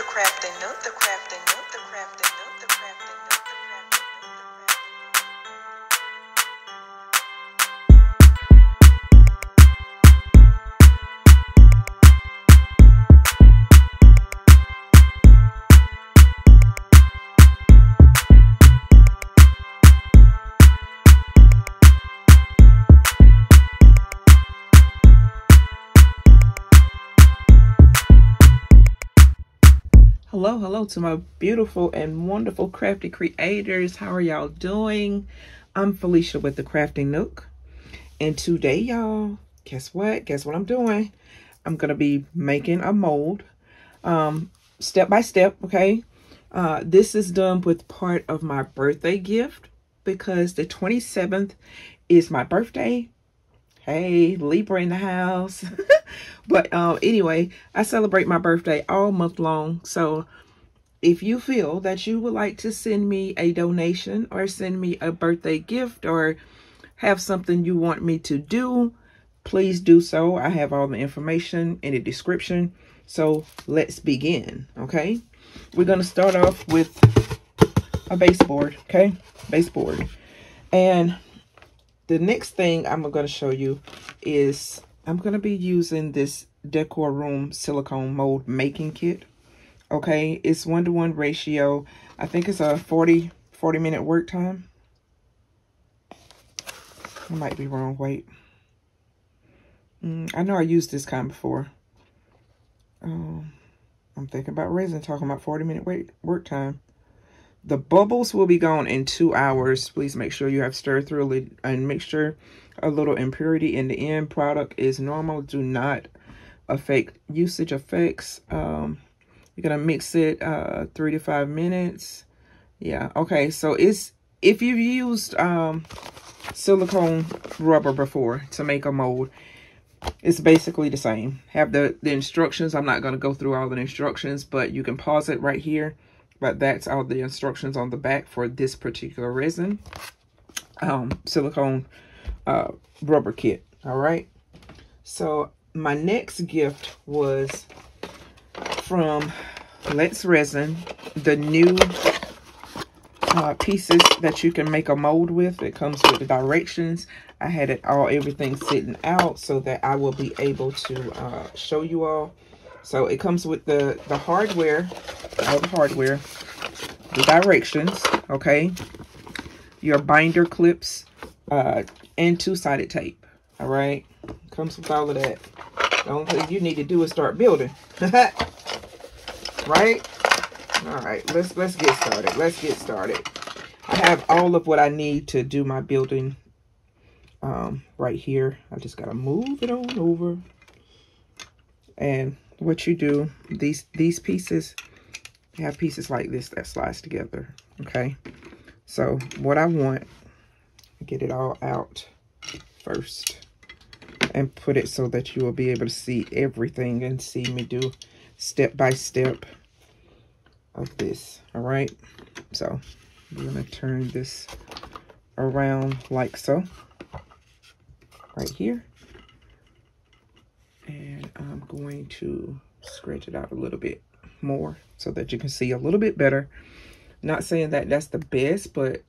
The Crafting Nook, The Crafting Nook, The Crafting Nook, The Crafting Nook, The Crafting Hello, hello to my beautiful and wonderful crafty creators. How are y'all doing? I'm Felicia with The Crafting Nook. And today, y'all, guess what? Guess what I'm doing? I'm going to be making a mold step by step, okay? This is done with part of my birthday gift because the 27th is my birthday. Hey, Libra in the house. But anyway, I celebrate my birthday all month long. So if you feel that you would like to send me a donation or send me a birthday gift or have something you want me to do, please do so. I have all the information in the description. So let's begin, okay? We're going to start off with a baseboard, okay? Baseboard. And the next thing I'm going to show you is I'm going to be using this Decor Room Silicone Mold Making Kit. Okay, it's 1-to-1 ratio. I think it's a 40-minute work time. I might be wrong. Wait. I know I used this kind before. I'm thinking about resin, talking about 40-minute work time. The bubbles will be gone in 2 hours. Please make sure you have stirred thoroughly and make sure a little impurity in the end product is normal. Do not affect usage effects. You're gonna mix it 3 to 5 minutes. Yeah, okay, so it's, if you've used silicone rubber before to make a mold, it's basically the same. Have the instructions. I'm not gonna go through all the instructions, but you can pause it right here. But that's all the instructions on the back for this particular resin silicone rubber kit. All right. So my next gift was from Let's Resin, the new pieces that you can make a mold with. It comes with the directions. I had it all, everything sitting out so that I will be able to show you all. So it comes with the hardware, all the hardware, the directions, okay, your binder clips, and two-sided tape, all right? Comes with all of that. The only thing you need to do is start building, right? All right, let's get started. Let's get started. I have all of what I need to do my building right here. I just got to move it on over. And what you do, these pieces, you have pieces like this that slides together, okay? So what I want, get it all out first and put it so that you will be able to see everything and see me do step by step of this, all right? So we're gonna turn this around like so, right here. And I'm going to scratch it out a little bit more so that you can see a little bit better. Not saying that that's the best, but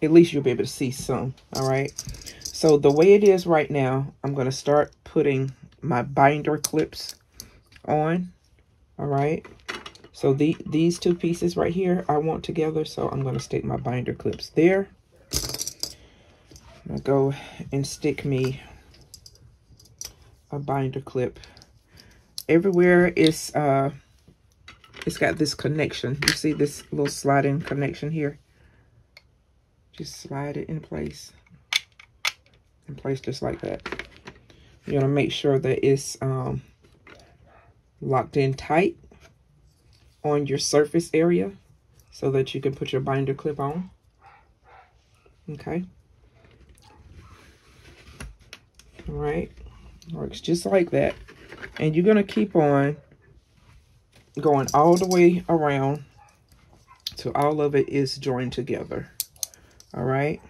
at least you'll be able to see some, all right? So the way it is right now, I'm going to start putting my binder clips on, all right? So these two pieces right here, I want together, so I'm going to stick my binder clips there. I'm going to go and stick me a binder clip. Everywhere is it's got this connection. You see this little sliding connection here? Just slide it in place just like that. You want to make sure that it's locked in tight on your surface area so that you can put your binder clip on, okay? All right. Works just like that, and you're going to keep on going all the way around till all of it is joined together. All right,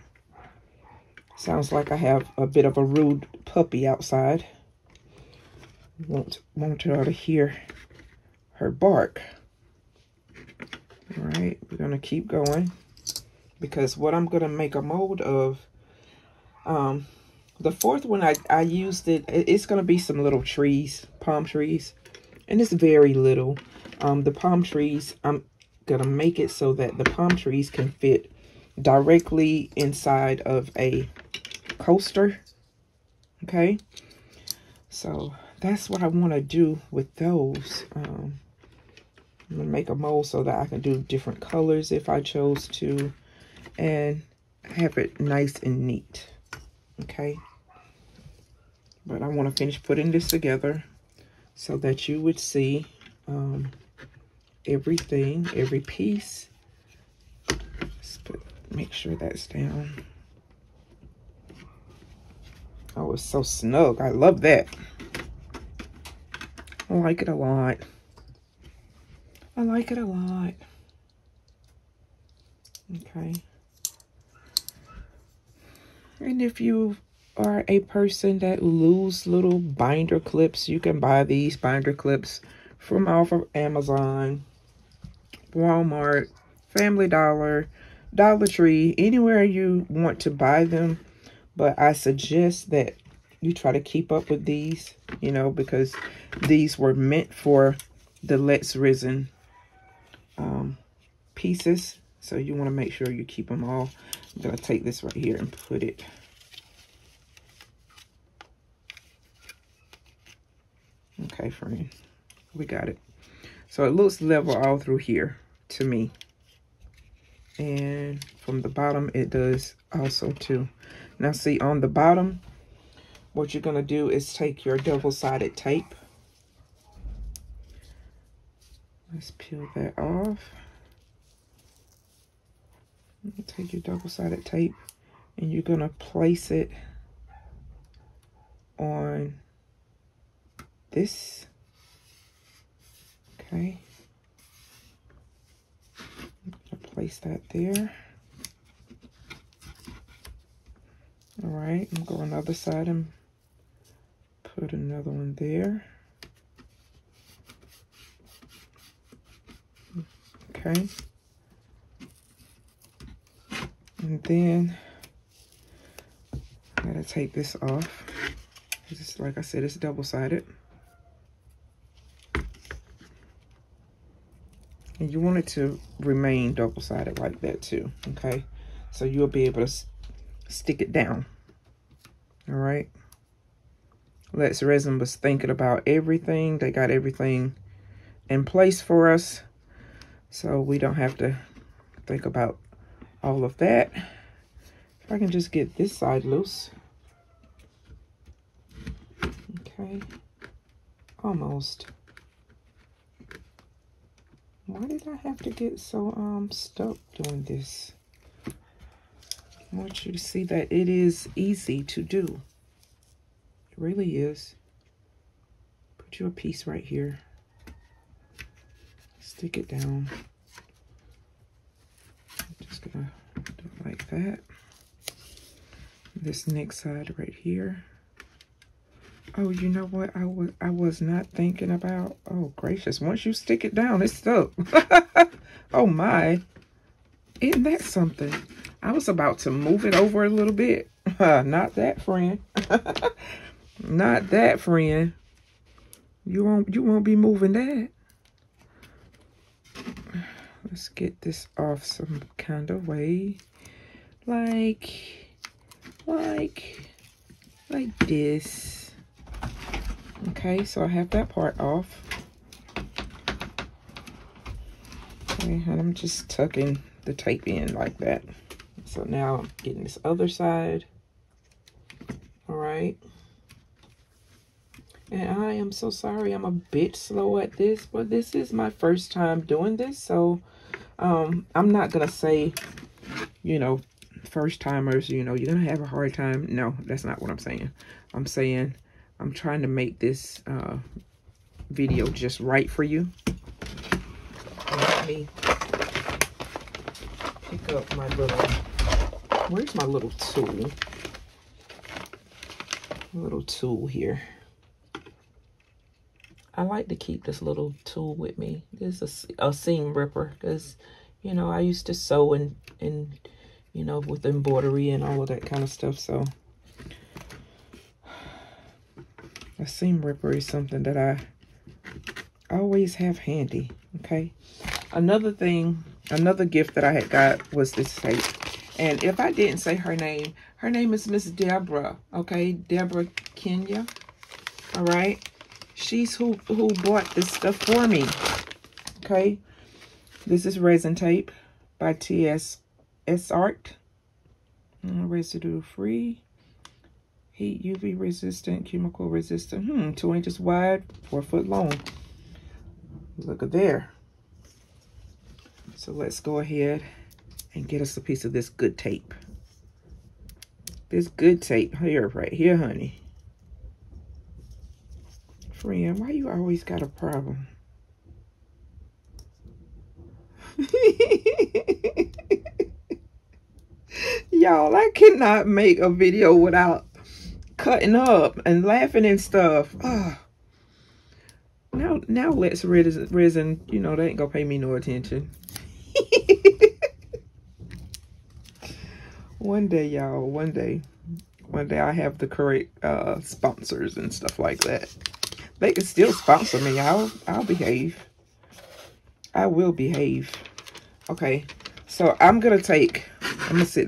sounds like I have a bit of a rude puppy outside. Want her to hear her bark. All right, we're gonna keep going, because what I'm gonna make a mold of, the fourth one I used it's gonna be some little trees, palm trees, and it's very little. The palm trees, I'm gonna make it so that the palm trees can fit directly inside of a coaster. Okay, so that's what I want to do with those. I'm gonna make a mold so that I can do different colors if I chose to, and have it nice and neat. Okay, but I want to finish putting this together so that you would see everything, every piece. Let's make sure that's down. Oh, it's so snug. I love that. I like it a lot. I like it a lot. Okay. And if you are a person that loves little binder clips, you can buy these binder clips from off of Amazon, Walmart, Family Dollar, Dollar Tree, anywhere you want to buy them. But I suggest that you try to keep up with these, you know, because these were meant for the Let's Resin pieces. So you want to make sure you keep them all. I'm going to take this right here and put it okay, friend. We got it. So it looks level all through here to me. And from the bottom, it does also too. Now see, on the bottom, what you're going to do is take your double-sided tape. Let's peel that off. You take your double-sided tape and you're going to place it on this. Okay. I'm going to place that there. All right, I'm going to go on the other side and put another one there. Okay. And then I'm going to take this off. Just like I said, it's double-sided. And you want it to remain double-sided like that too, okay? So you'll be able to stick it down. All right. Let's Resin was thinking about everything. They got everything in place for us, so we don't have to think about all of that. If I can just get this side loose. Okay, almost. Why did I have to get so stuck doing this? I want you to see that it is easy to do. It really is. Put your piece right here. Stick it down. Gonna do it like that. This next side right here. Oh, you know what? I was not thinking about. Oh gracious! Once you stick it down, it's stuck. Oh my! Isn't that something? I was about to move it over a little bit. Not that, friend. Not that, friend. You won't be moving that. Let's get this off some kind of way, like this. Okay, so I have that part off. Okay, and I'm just tucking the tape in like that. So now I'm getting this other side. All right. And I am so sorry, I'm a bit slow at this, but this is my first time doing this, so I'm not gonna say, you know, first timers, you know, you're gonna have a hard time. No, that's not what I'm saying. I'm saying I'm trying to make this video just right for you. Let me pick up my little, where's my little tool? Little tool here. I like to keep this little tool with me. This is a seam ripper, because, you know, I used to sew and you know, with embroidery and all of that kind of stuff. So a seam ripper is something that I always have handy. Okay. Another thing, another gift that I had got was this tape. And if I didn't say her name is Miss Deborah. Okay. Deborah Kenya. All right. She's who bought this stuff for me. Okay. This is resin tape by TSS Art. Residue free. Heat, UV resistant, chemical resistant. 2 inches wide, 4 foot long. Look at there. So let's go ahead and get us a piece of this good tape. This good tape here, right here, honey. Friend, why you always got a problem? Y'all, I cannot make a video without cutting up and laughing and stuff. Ugh. Now Let's Resin, you know, they ain't gonna pay me no attention. One day, y'all, one day I'll have the correct sponsors and stuff like that. They can still sponsor me. I'll behave. I will behave. Okay, so I'm gonna sit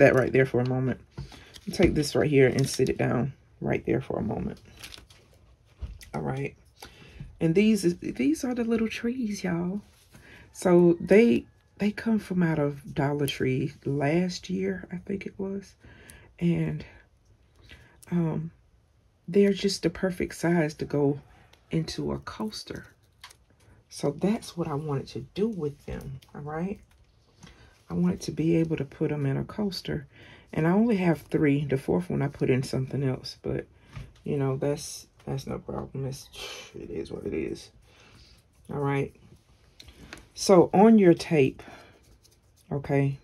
that right there for a moment. I'll take this right here and sit it down right there for a moment. All right. And these are the little trees, y'all. So they come from out of Dollar Tree last year, I think it was. And they're just the perfect size to go into a coaster. So that's what I wanted to do with them, all right? I wanted to be able to put them in a coaster. And I only have 3. The 4th one I put in something else, but you know, that's no problem. It is what it is. All right. So on your tape, okay,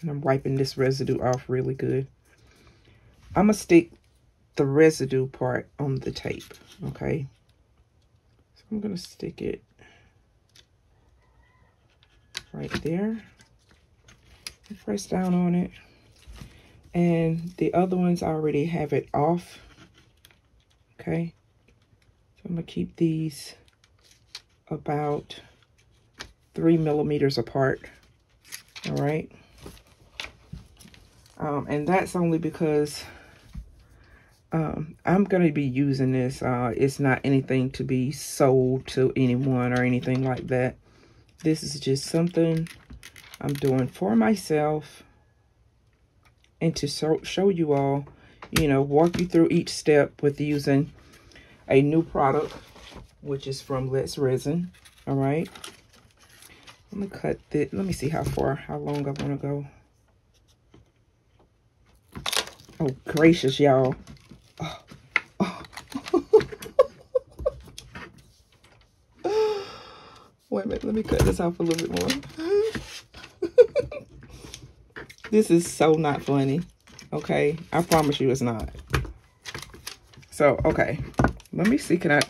and I'm wiping this residue off really good. I'm going to stick the residue part on the tape, okay? So I'm going to stick it right there. And press down on it. And the other ones, I already have it off. Okay, so I'm gonna keep these about 3 millimeters apart. All right, and that's only because I'm gonna be using this. It's not anything to be sold to anyone or anything like that. This is just something I'm doing for myself and to show you all. You know, walk you through each step with using a new product, which is from Let's Resin. All right. I'm going to cut it. Let me see how long I want to go. Oh, gracious, y'all. Oh. Oh. Wait a minute. Let me cut this off a little bit more. This is so not funny. Okay, I promise you it's not. So, okay, let me see, can I,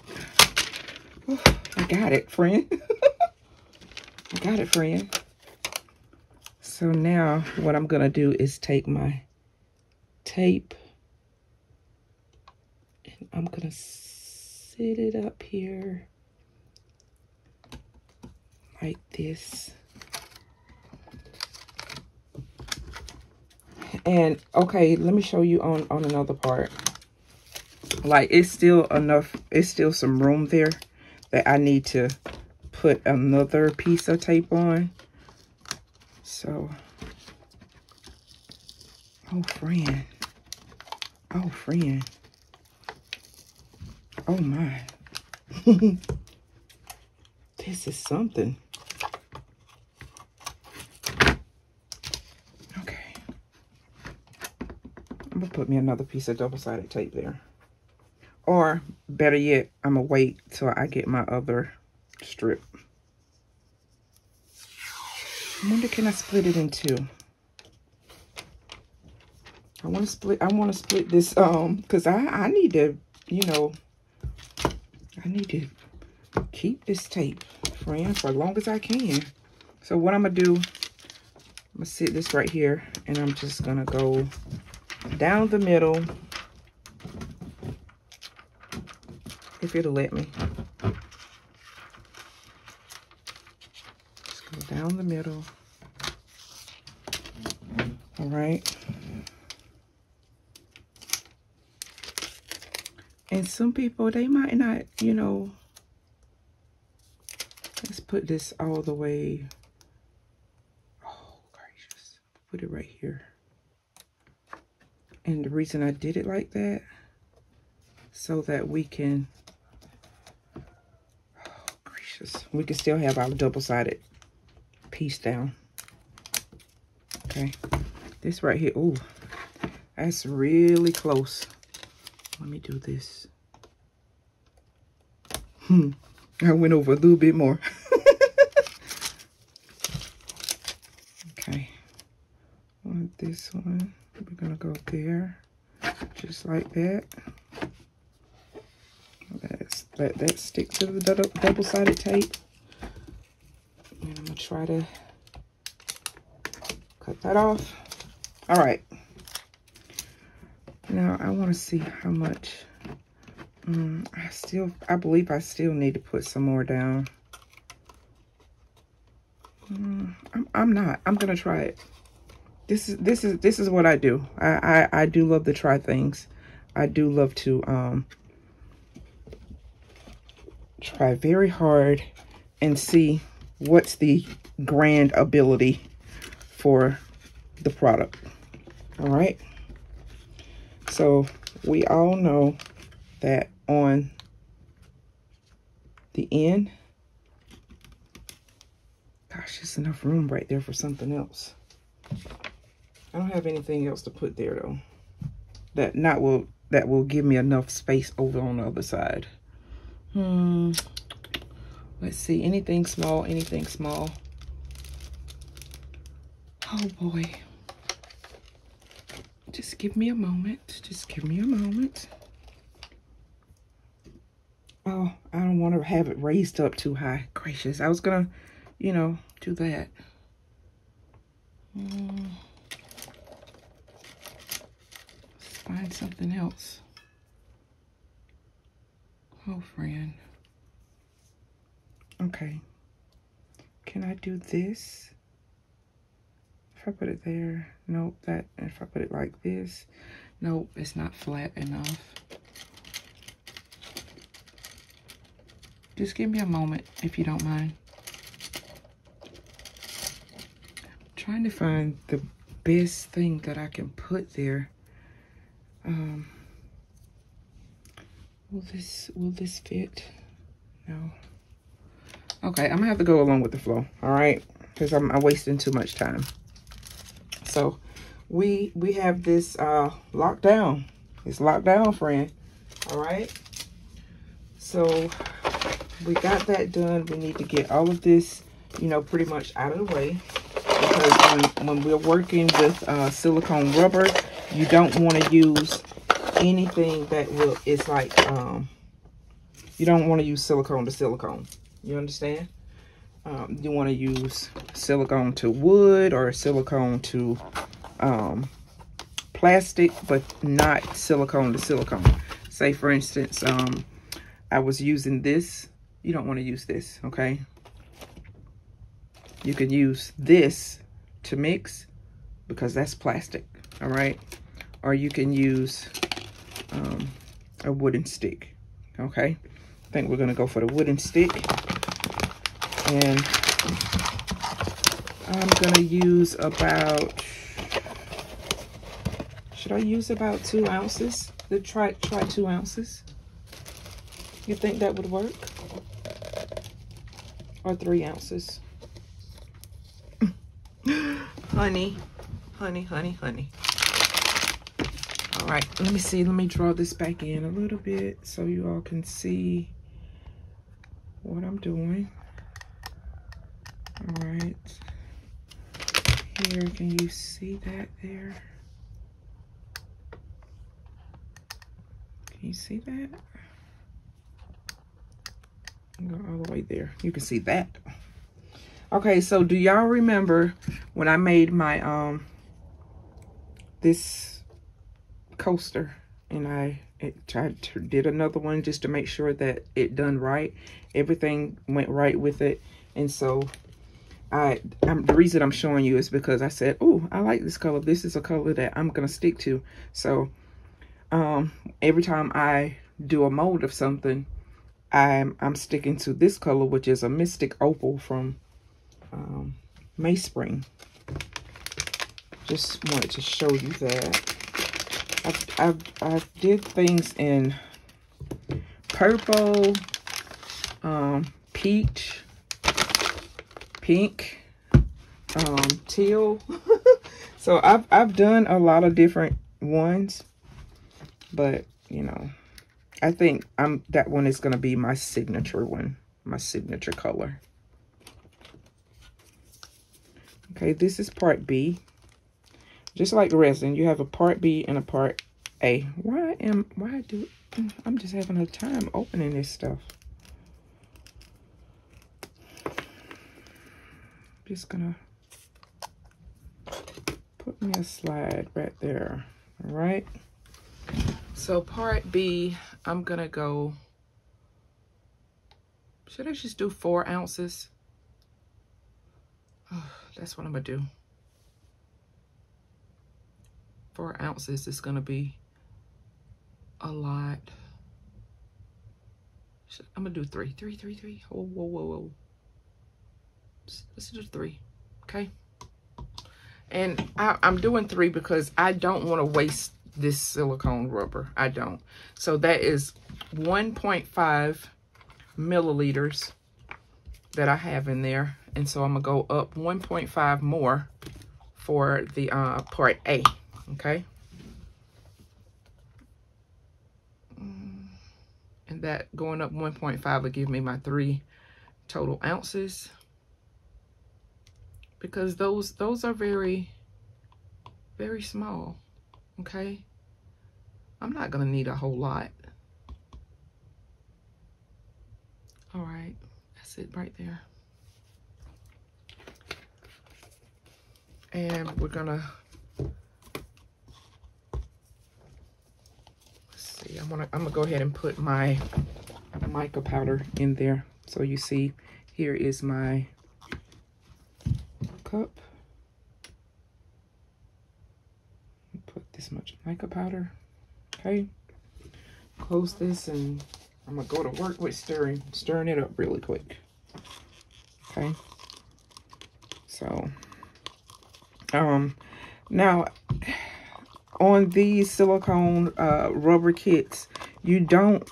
oh, I got it, friend. I got it, friend. So now what I'm gonna do is take my tape and I'm gonna sit it up here like this. And okay, let me show you on another part. Like, it's still enough, it's still some room there that I need to put another piece of tape on. So, oh friend, oh friend, oh my. This is something. I'm gonna put me another piece of double-sided tape there, or better yet, I'm gonna wait till I get my other strip. I wonder, can I split it in two? I want to split this because I need to, you know, I need to keep this tape, friends, for as long as I can. So what I'm going to do, I'm going to sit this right here, and I'm just going to go down the middle, if it'll let me. Just go down the middle. All right. And some people, they might not, you know, let's put this all the way. Oh, gracious. Put it right here. And the reason I did it like that, so that we can, oh, gracious, we can still have our double-sided piece down. Okay. This right here, ooh, that's really close. Let me do this. I went over a little bit more. Okay. On this one, we're gonna go there, just like that. Let's let that stick to the double-sided tape. And I'm gonna try to cut that off. All right. Now I want to see how much. I believe I still need to put some more down. I'm gonna try it. This is what I do. I do love to try things. I do love to try very hard and see what's the grand ability for the product. All right. So we all know that on the end, gosh, there's enough room right there for something else. I don't have anything else to put there though. That will give me enough space over on the other side. Let's see, anything small, anything small. Oh boy. Just give me a moment. Just give me a moment. Oh, I don't want to have it raised up too high. Gracious. I was going to, you know, do that. Let's find something else. Oh, friend. Okay. Can I do this? If I put it there, nope, that, if I put it like this, nope, it's not flat enough. Just give me a moment, if you don't mind. I'm trying to find the best thing that I can put there. Will this fit? No. Okay, I'm gonna have to go along with the flow, all right? Because I'm wasting too much time. So we have this locked down. It's locked down, friend. All right. So we got that done. We need to get all of this, you know, pretty much out of the way. Because when we're working with silicone rubber, you don't want to use anything that will, it's like, you don't want to use silicone to silicone. You understand? You want to use silicone to wood or silicone to plastic, but not silicone to silicone. Say, for instance, I was using this. You don't want to use this, okay? You can use this to mix because that's plastic, all right? Or you can use a wooden stick, okay? I think we're going to go for the wooden stick. And I'm gonna use about, should I use about 2 ounces? Try 2 ounces. You think that would work? Or 3 ounces? honey. All right, let me see. Let me draw this back in a little bit so you all can see what I'm doing. All right, here, can you see that there? Can you see that? Go all the way there. You can see that. Okay, so do y'all remember when I made my this coaster, and I tried to did another one just to make sure that it done right, everything went right with it. And so the reason I'm showing you is because I said, oh, I like this color, this is a color that I'm gonna stick to. So every time I do a mold of something, I'm sticking to this color, which is a Mystic Opal from MeySpring. Just wanted to show you that. I did things in purple, peach, pink, teal. So I've done a lot of different ones, but you know, I think that one is gonna be my signature one, my signature color. Okay, this is part B. Just like resin, you have a part B and a part A. I'm just having a time opening this stuff. Just gonna put me a slide right there. All right. So part B, I'm gonna go, should I just do 4 ounces? Oh, that's what I'm gonna do. 4 ounces is gonna be a lot. I'm gonna do three. Whoa. Let's do 3, okay? And I'm doing 3 because I don't wanna waste this silicone rubber. I don't. So that is 1.5 milliliters that I have in there. And so I'm gonna go up 1.5 more for the part A, okay? And that going up 1.5 will give me my 3 total ounces, because those are very, very small, okay? I'm not gonna need a whole lot. All right, that's it right there. And we're gonna, let's see, I'm gonna go ahead and put my mica powder in there. So you see, here is my cup. Put this much mica powder, okay? Close this, and I'm gonna go to work with stirring it up really quick, okay? So, now on these silicone rubber kits, you don't,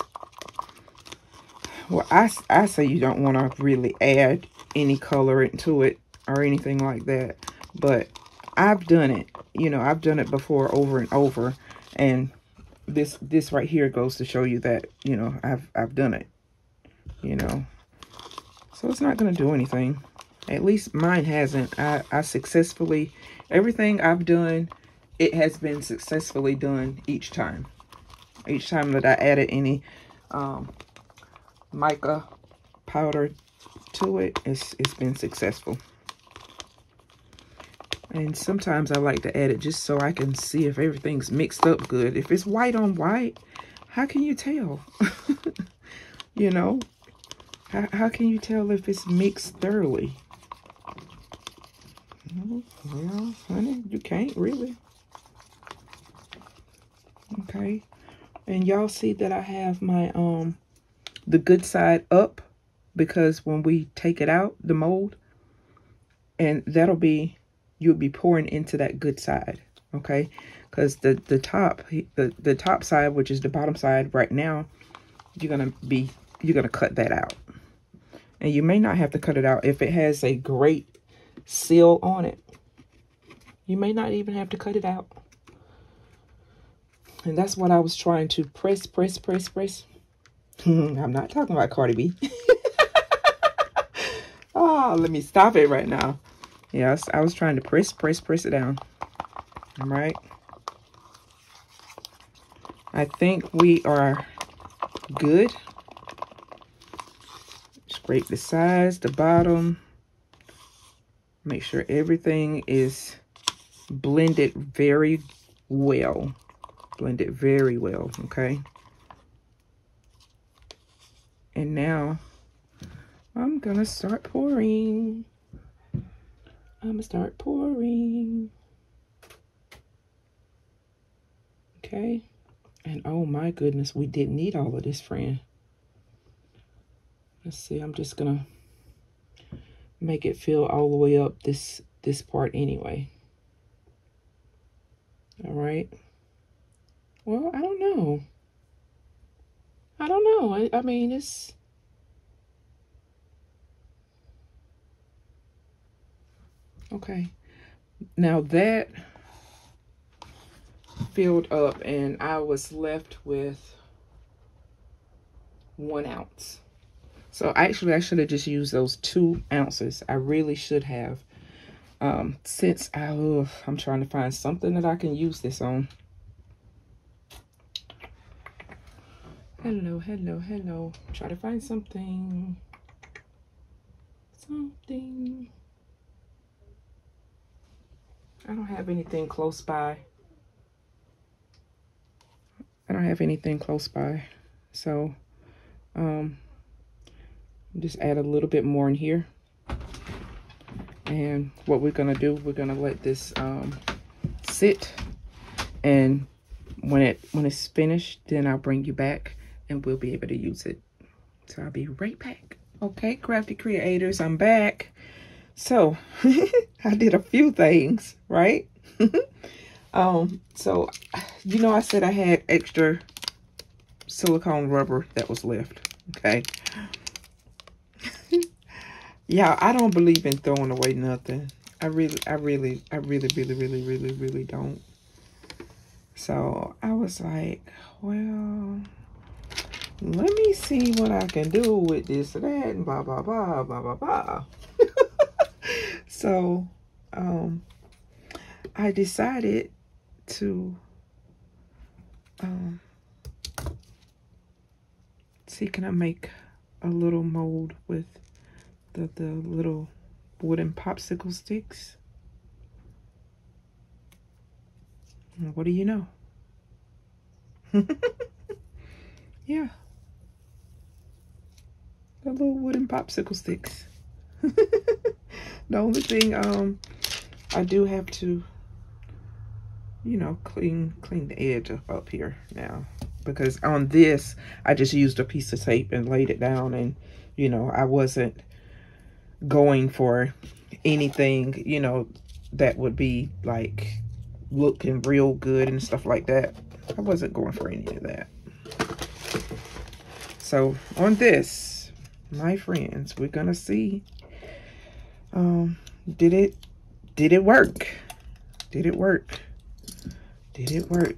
well, I say you don't want to really add any color into it or anything like that, but I've done it, you know, I've done it before over and over, and this right here goes to show you that, you know, I've done it, you know. So it's not going to do anything. At least mine hasn't. I successfully, everything I've done, it has been successfully done each time. Each time that I added any mica powder to it, it's been successful. And sometimes I like to add it just so I can see if everything's mixed up good. If it's white on white, how can you tell? You know, how can you tell if it's mixed thoroughly? Well, honey, you can't really. Okay. And y'all see that I have my the good side up, because when we take it out, the mold, and that'll be, you'll be pouring into that good side, okay? Because the top side, which is the bottom side right now, you're gonna cut that out. And you may not have to cut it out if it has a great seal on it. You may not even have to cut it out. And that's what I was trying to press. I'm not talking about Cardi B. Oh, let me stop it right now. Yes, I was trying to press it down. All right. I think we are good. Scrape the sides, the bottom. Make sure everything is blended very well. Blend it very well, okay? And now I'm gonna start pouring. Okay, and oh my goodness, we didn't need all of this, friend. Let's see, I'm just gonna make it fill all the way up this part anyway. All right. Well, I don't know. I mean, it's... Okay. Now that filled up and I was left with 1 ounce. So actually, I should have just used those 2 ounces. I really should have. Since I'm trying to find something that I can use this on. Hello. Try to find something. I don't have anything close by. So, just add a little bit more in here. And what we're gonna do, we're gonna let this sit. And when it's finished, then I'll bring you back. And we'll be able to use it. So I'll be right back. Okay, crafty creators, I'm back. So I did a few things, right? So you know, I said I had extra silicone rubber that was left. Okay. Yeah, I don't believe in throwing away nothing. I really don't. So I was like, well, let me see what I can do with this and that and blah blah blah. So I decided to see, can I make a little mold with the little wooden popsicle sticks? And what do you know? Yeah. The little wooden popsicle sticks. The only thing I do have to, you know, clean the edge up here now, because on this I just used a piece of tape and laid it down, and you know, I wasn't going for anything, you know, that would be like looking real good and stuff like that. I wasn't going for any of that. So on this, my friends, we're gonna see, did it work?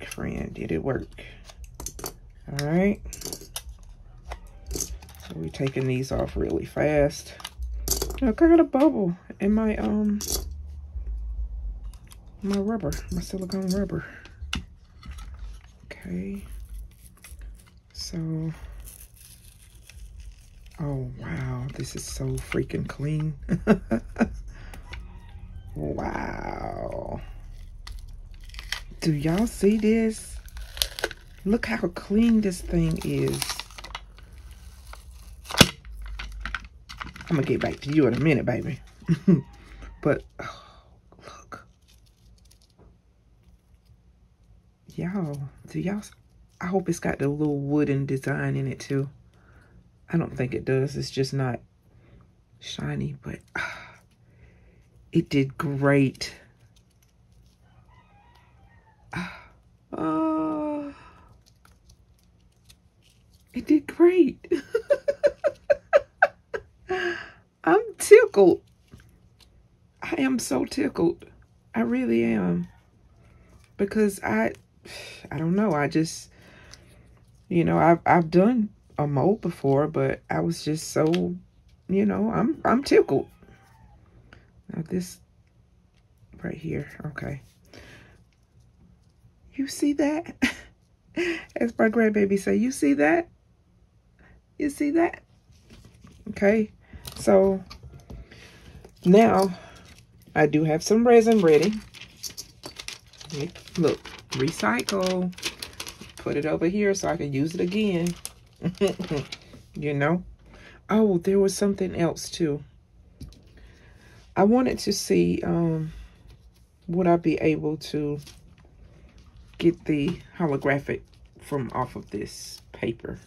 Friend, did it work? All right. So we're taking these off really fast. Look, I got a bubble in my my silicone rubber. Okay. So. Oh, wow, this is so freaking clean. Wow. Do y'all see this? Look how clean this thing is. I'm going to get back to you in a minute, baby. But, oh, look. Y'all, do y'all? I hope it's got the little wooden design in it, too. I don't think it does. It's just not shiny, but it did great. It did great. I'm tickled. I am so tickled. I really am. Because I don't know. I just, you know, I've done a mold before, but I was just so, you know, I'm tickled. Now this right here, okay, you see that? As my grandbaby say, you see that? Okay, So now I do have some resin ready. Look, recycle. Put it over here so I can use it again. You know? Oh, there was something else too. I wanted to see would I be able to get the holographic from off of this paper.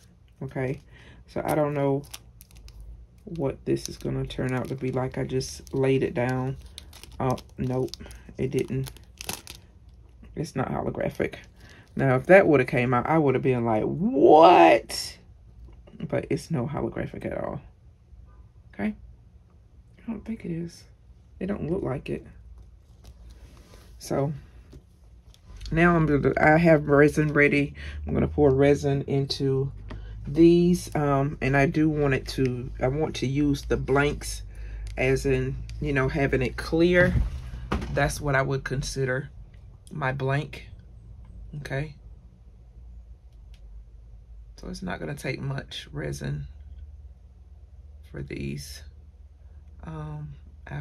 Okay, so I don't know what this is gonna turn out to be like. I just laid it down. Oh, nope, it didn't. It's not holographic. Now, if that would have came out, I would have been like, what? But it's no holographic at all. Okay? I don't think it is. It don't look like it. So, now I have resin ready. I'm going to pour resin into these. And I do want it to, I want to use the blanks as in, you know, having it clear. That's what I would consider my blank. Okay, so it's not going to take much resin for these.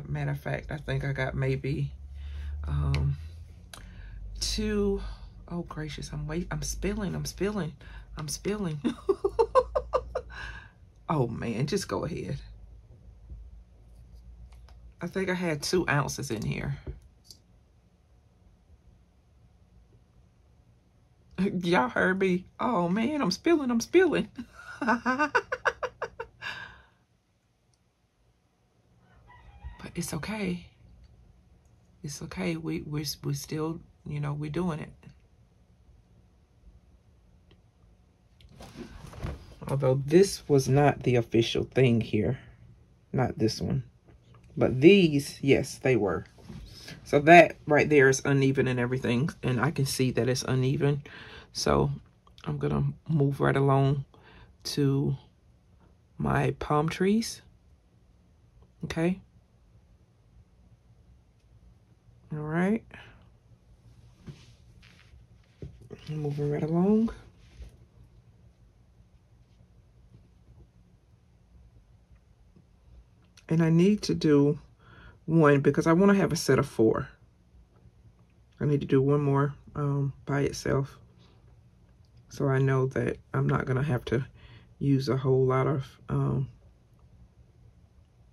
Matter of fact, I think I got maybe two. Oh gracious, I'm spilling. Oh man, just go ahead. I think I had 2 ounces in here. Y'all heard me. Oh man, I'm spilling. But it's okay. It's okay. We're still, you know, we're doing it. Although this was not the official thing here. Not this one. But these, yes, they were. So that right there is uneven and everything. And I can see that it's uneven. So I'm going to move right along to my palm trees. Okay. All right. I'm moving right along. And I need to do one because I want to have a set of 4. I need to do one more by itself, so I know that I'm not gonna have to use a whole lot of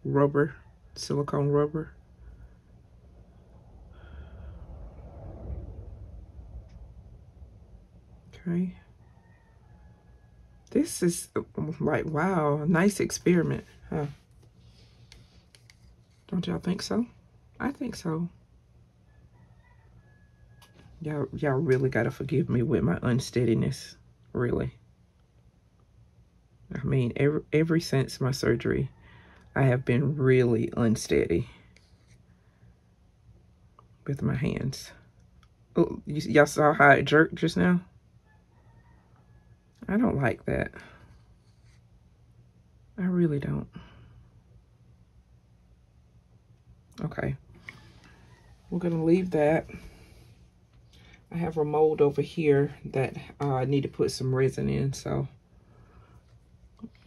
rubber, silicone rubber. Okay, this is like, wow, a nice experiment, huh? Don't y'all think so? I think so. Y'all really gotta forgive me with my unsteadiness, really. I mean, every since my surgery, I have been really unsteady with my hands. Oh, y'all saw how it jerked just now? I don't like that. I really don't. Okay, we're gonna leave that. I have a mold over here that I need to put some resin in, so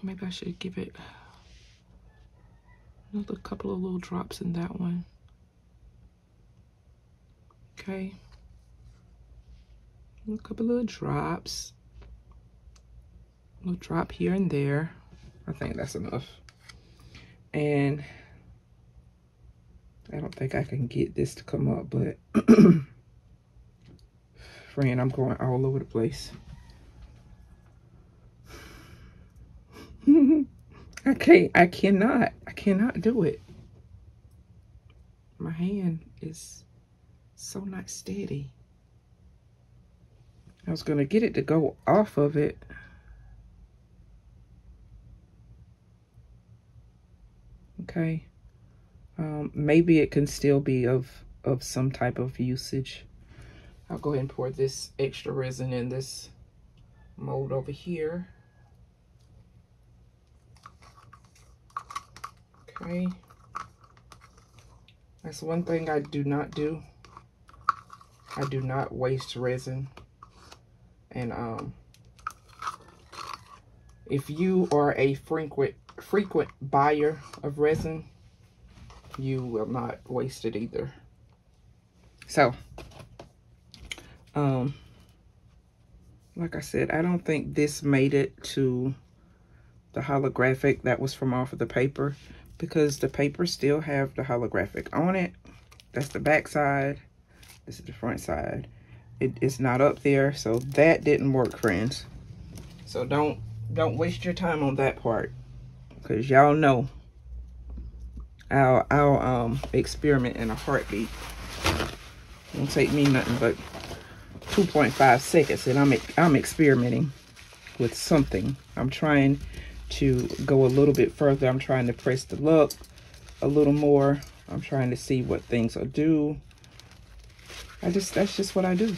maybe I should give it another couple of little drops in that one. Okay, a couple little drops, a little drop here and there. I think that's enough. And I don't think I can get this to come up, but friend, I'm going all over the place. I cannot do it. My hand is so not steady. I was gonna get it to go off of it. Okay. Maybe it can still be of some type of usage. I'll go ahead and pour this extra resin in this mold over here. Okay. That's one thing I do not do. I do not waste resin. And if you are a frequent frequent buyer of resin, you will not waste it either. So, like I said, I don't think this made it to the holographic that was from off of the paper, because the paper still have the holographic on it. That's the back side. This is the front side. It's not up there, so that didn't work, friends. So don't waste your time on that part, because y'all know I'll experiment in a heartbeat. Won't take me nothing but 2.5 seconds, and I'm experimenting with something. I'm trying to go a little bit further. I'm trying to press the luck a little more. I'm trying to see what things will do. That's just what I do.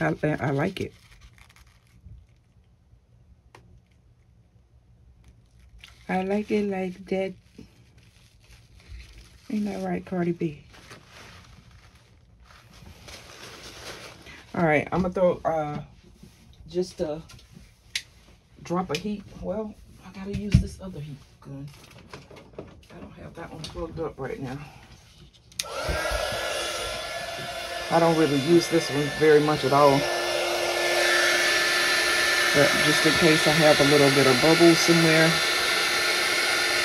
I like it. I like it like that. Ain't that right, Cardi B? All right, I'm gonna throw just a drop of heat. Well, I gotta use this other heat gun. I don't have that one plugged up right now. I don't really use this one very much at all, but just in case I have a little bit of bubbles somewhere,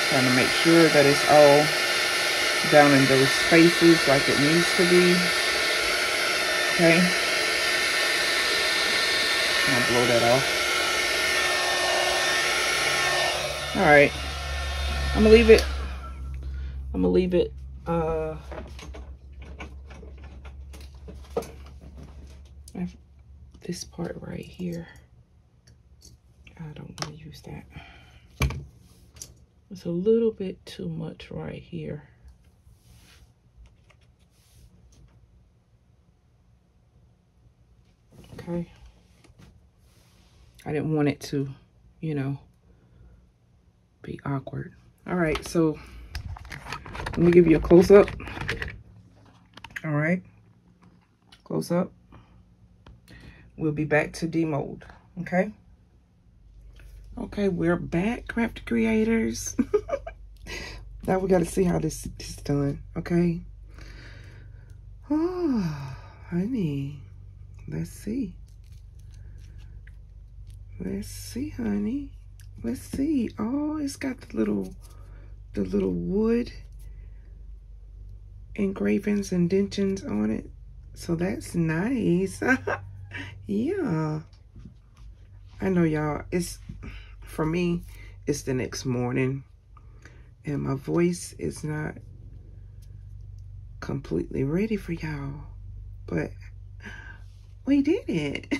trying to make sure that it's all down in those spaces like it needs to be. Okay. I'm gonna blow that off. All right, I'm gonna leave it I have this part right here. I don't want to use that. It's a little bit too much right here. Okay, I didn't want it to, you know, be awkward. All right, so let me give you a close up. All right, close up. We'll be back to demold, okay? Okay, we're back, Crafty Creators. Now we gotta see how this is done, okay? Oh, honey, let's see. Let's see, honey. Let's see. Oh, it's got the little wood engravings and indentions on it. So that's nice. Yeah. I know, y'all. It's, for me, it's the next morning, and my voice is not completely ready for y'all, but we did it.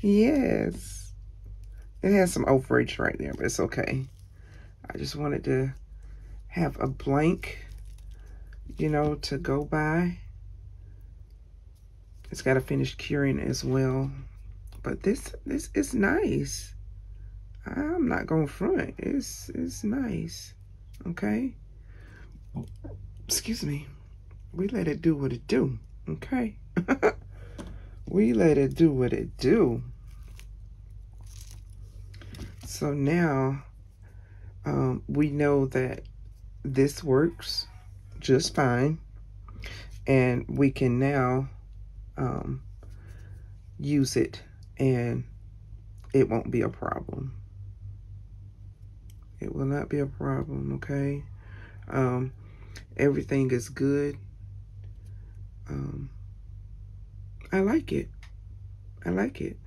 Yes, it has some overage right there, but it's okay. I just wanted to have a blank, you know, to go by. It's got to finish curing as well, but this is nice. I'm not going front. It's nice, okay? Excuse me. We let it do what it do, okay? We let it do what it do. So now we know that this works just fine, and we can now use it, and it won't be a problem. It will not be a problem, okay? Everything is good. I like it. I like it.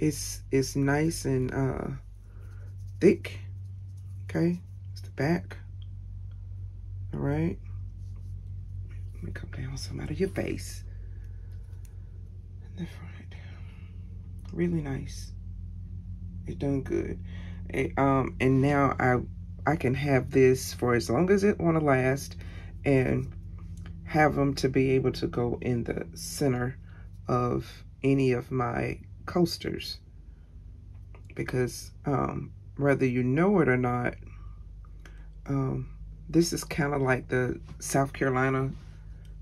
It's nice and thick. Okay, it's the back. All right. Let me come down some out of your face. And the front, really nice. It's done good. It, and now I can have this for as long as it want to last, and have them to be able to go in the center of any of my coasters, because whether you know it or not, this is kind of like the South Carolina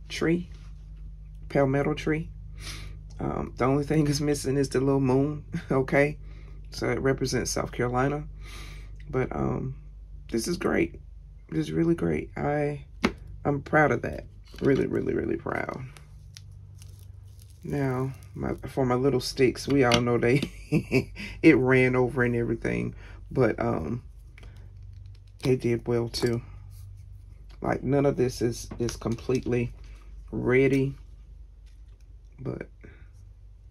tree, palmetto tree. The only thing is missing is the little moon, okay? so it represents South Carolina. But this is great. This is really great. I'm proud of that. Really, really, really proud. Now, for my little sticks, we all know they it ran over and everything, but they did well too. Like, none of this is completely ready, but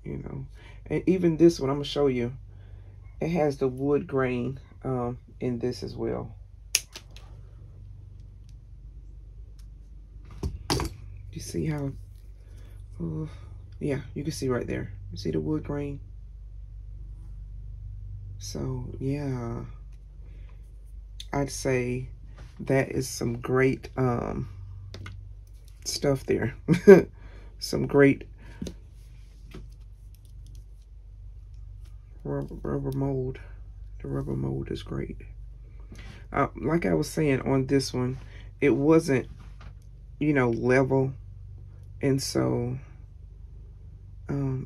you know. And even this one, I'm gonna show you. It has the wood grain in this as well. You see how? Yeah, you can see right there. You see the wood grain. So yeah, I'd say that is some great stuff there. Some great rubber mold. The rubber mold is great. Like I was saying, on this one, it wasn't, you know, level, and so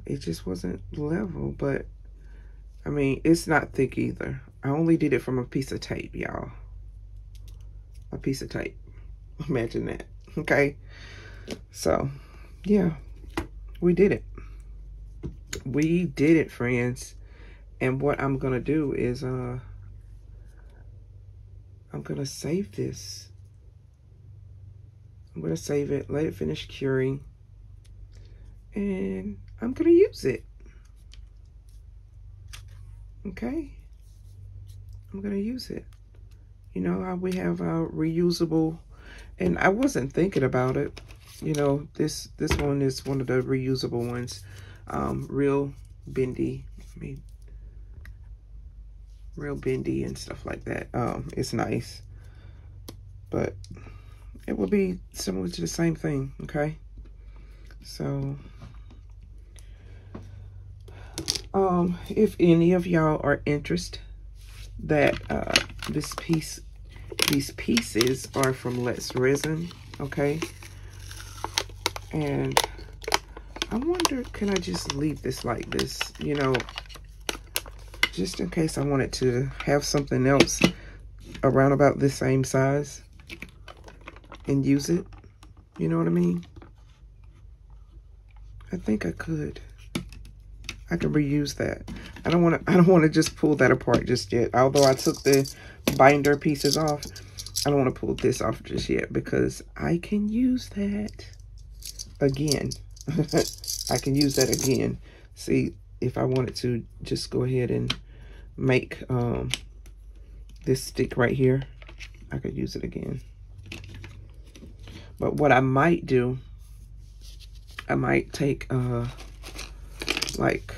it just wasn't level. But I mean, it's not thick either. I only did it from a piece of tape, y'all. A piece of tape. Imagine that. Okay, so yeah, we did it. We did it, friends. And what I'm gonna do is I'm gonna save this. I'm gonna save it, let it finish curing, and I'm gonna use it. Okay, I'm gonna use it. You know how we have our reusable, and I wasn't thinking about it. You know, this one is one of the reusable ones. Real bendy. I mean, real bendy and stuff like that. It's nice, but it will be similar to the same thing. Okay, so if any of y'all are interested, that these pieces are from Let's Resin. Okay, and I wonder, can I just leave this like this, you know, just in case I wanted to have something else around about the same size and use it, you know what I mean? I think I could reuse that. I don't want to just pull that apart just yet. Although I took the binder pieces off, I don't want to pull this off just yet, because I can use that again. I can use that again. See, if I wanted to just go ahead and make this stick right here, I could use it again. But what I might do, I might take like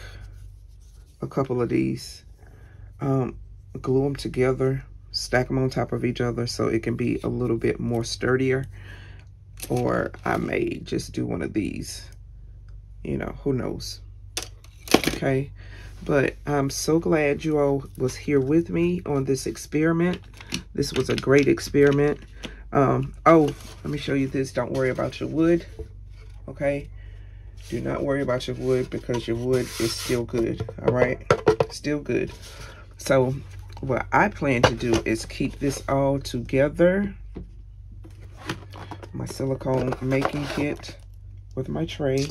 a couple of these, glue them together, stack them on top of each other so it can be a little bit more sturdier. Or I may just do one of these, you know, who knows. Okay, but I'm so glad you all was here with me on this experiment. This was a great experiment. Oh, let me show you this. Don't worry about your wood. Okay, do not worry about your wood, because your wood is still good. All right, still good. So what I plan to do is keep this all together, my silicone making kit with my tray,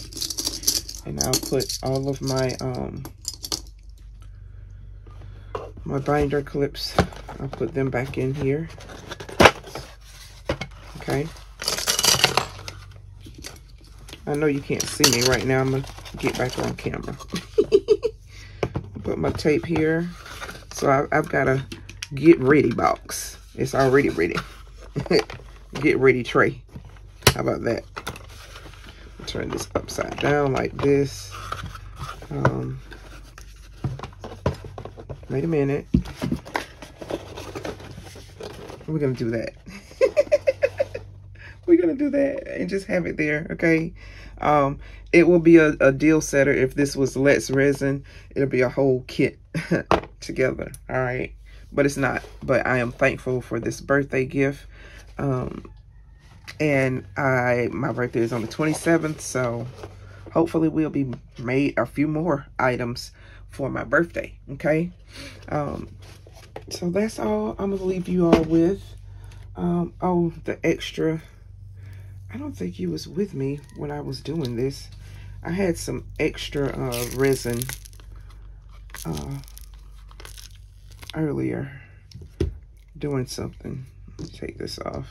and I'll put all of my my binder clips, I'll put them back in here. Okay, I know you can't see me right now, I'm gonna get back on camera. Put my tape here. So I've got a get ready box. It's already ready. Get ready tray. How about that? I'll turn this upside down like this. Wait a minute. We're gonna do that. We're gonna do that and just have it there. Okay. It will be a deal setter if this was Let's Resin. It'll be a whole kit together. All right. But it's not. But I am thankful for this birthday gift. And my birthday is on the 27th, so hopefully we'll be made a few more items for my birthday, okay? So that's all I'm gonna leave you all with. Oh, the extra, I don't think you was with me when I was doing this. I had some extra resin earlier doing something. Let me take this off.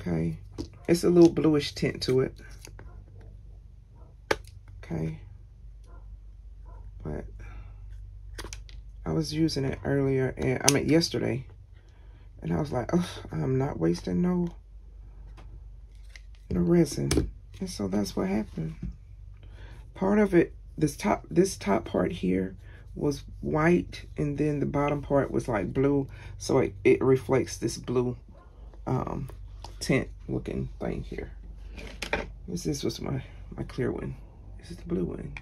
Okay, it's a little bluish tint to it. Okay, but I was using it earlier, and I mean yesterday, and I was like, oh, I'm not wasting no resin, and so that's what happened. Part of it, this top part here was white, and then the bottom part was like blue, so it reflects this blue tint looking thing here. This was my clear one. This is the blue one.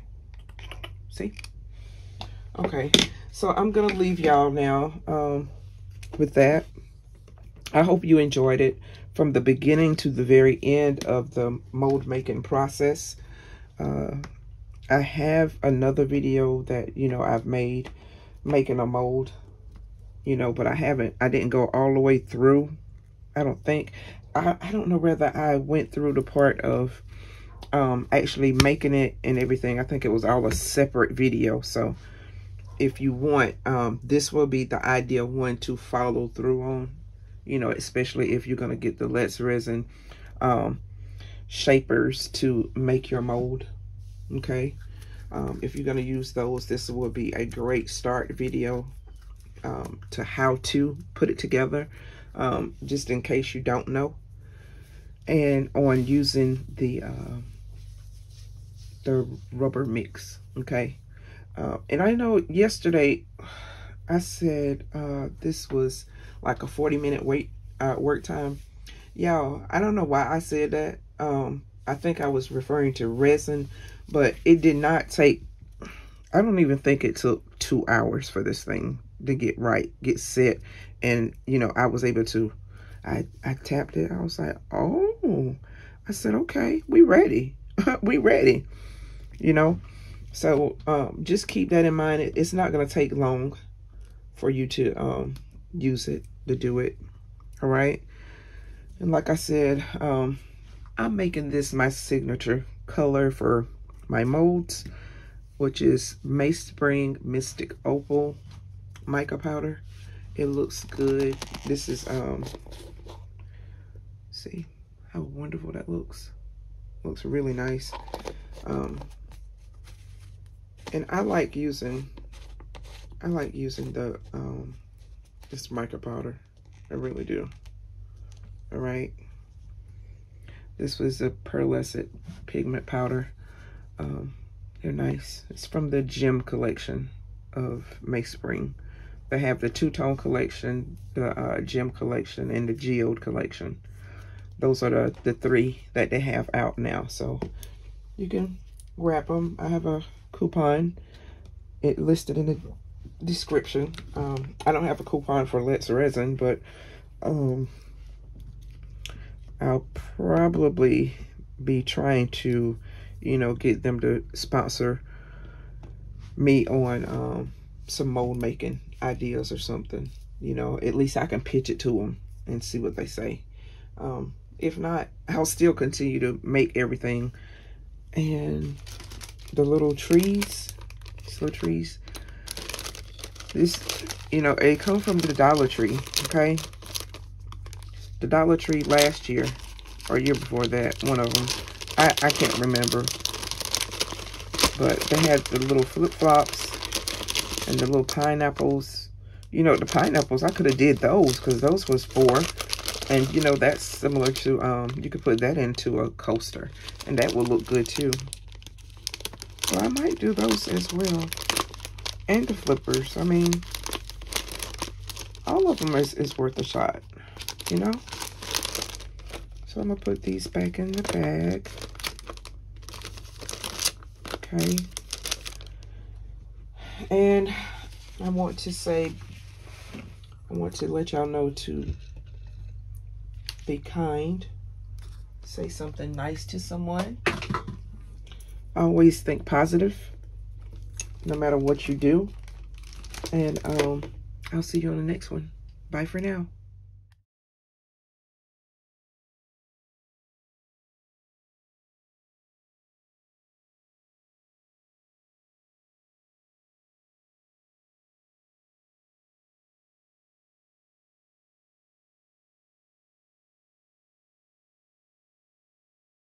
See? Okay, so I'm gonna leave y'all now with that. I hope you enjoyed it from the beginning to the very end of the mold making process. I have another video that, you know, I've made making a mold, you know, but I didn't go all the way through. I don't think, I don't know whether I went through the part of actually making it and everything. I think it was all a separate video. So if you want, this will be the ideal one to follow through on, you know, especially if you're going to get the Let's Resin shapers to make your mold. Okay, if you're going to use those, this will be a great start video to how to put it together, just in case you don't know, and on using the rubber mix. Okay, and I know yesterday I said this was like a 40-minute work time. Y'all, I don't know why I said that. I think I was referring to resin, but it did not take, I don't even think it took 2 hours for this thing to get right, get set. And, you know, I was able to, I tapped it. I was like, oh, I said, okay, we ready. We ready, you know. So just keep that in mind. It's not going to take long for you to use it, to do it. All right. And like I said, I'm making this my signature color for my molds, which is MeySpring Mystic Opal mica powder. It looks good. This is see how wonderful that looks. Looks really nice. And I like using the this mica powder. I really do. All right. This was a pearlescent pigment powder. They're nice. It's from the gem collection of MeySpring. They have the two-tone collection, the gem collection, and the geode collection. Those are the three that they have out now. So you can wrap them. I have a coupon. It listed in the description. I don't have a coupon for Let's Resin, but I'll probably be trying to, you know, get them to sponsor me on some mold making ideas or something. You know, at least I can pitch it to them and see what they say. If not, I'll still continue to make everything. And the little trees, this, you know, it comes from the Dollar Tree, okay? The Dollar Tree last year or year before that, one of them. I can't remember, but they had the little flip-flops and the little pineapples. You know, the pineapples, I could have did those because those was 4, and you know, that's similar to you could put that into a coaster and that would look good too. So I might do those as well, and the flippers. I mean, all of them is worth a shot, you know. So I'm gonna put these back in the bag. Okay, and I want to let y'all know to be kind. Say something nice to someone. Always think positive, no matter what you do. And I'll see you on the next one. Bye for now.